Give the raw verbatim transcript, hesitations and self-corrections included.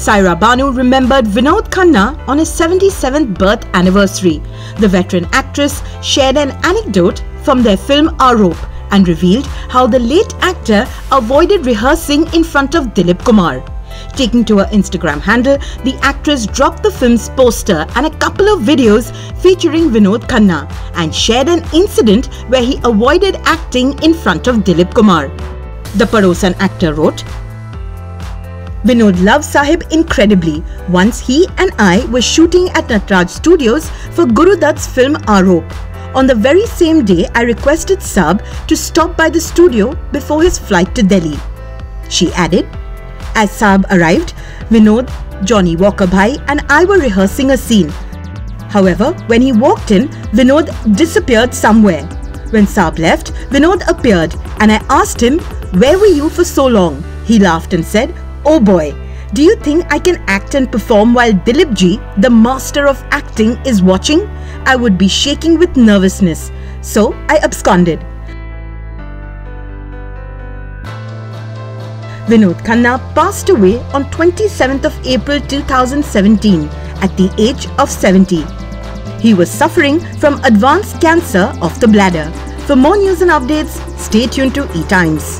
Saira Banu remembered Vinod Khanna on his seventy-seventh birth anniversary. The veteran actress shared an anecdote from their film Aarop and revealed how the late actor avoided rehearsing in front of Dilip Kumar. Taking to her Instagram handle, the actress dropped the film's poster and a couple of videos featuring Vinod Khanna and shared an incident where he avoided acting in front of Dilip Kumar. The Parosan actor wrote, "Vinod loves Sahib incredibly. Once he and I were shooting at Natraj Studios for Guru Dutt's film Aarop. On the very same day, I requested Saab to stop by the studio before his flight to Delhi." She added, "As Saab arrived, Vinod, Johnny Walker Bhai and I were rehearsing a scene. However, when he walked in, Vinod disappeared somewhere. When Saab left, Vinod appeared and I asked him, 'Where were you for so long?' He laughed and said, 'Oh boy, do you think I can act and perform while Dilipji, the master of acting, is watching? I would be shaking with nervousness. So I absconded.'" Vinod Khanna passed away on twenty-seventh of April two thousand seventeen at the age of seventy. He was suffering from advanced cancer of the bladder. For more news and updates, stay tuned to ETimes.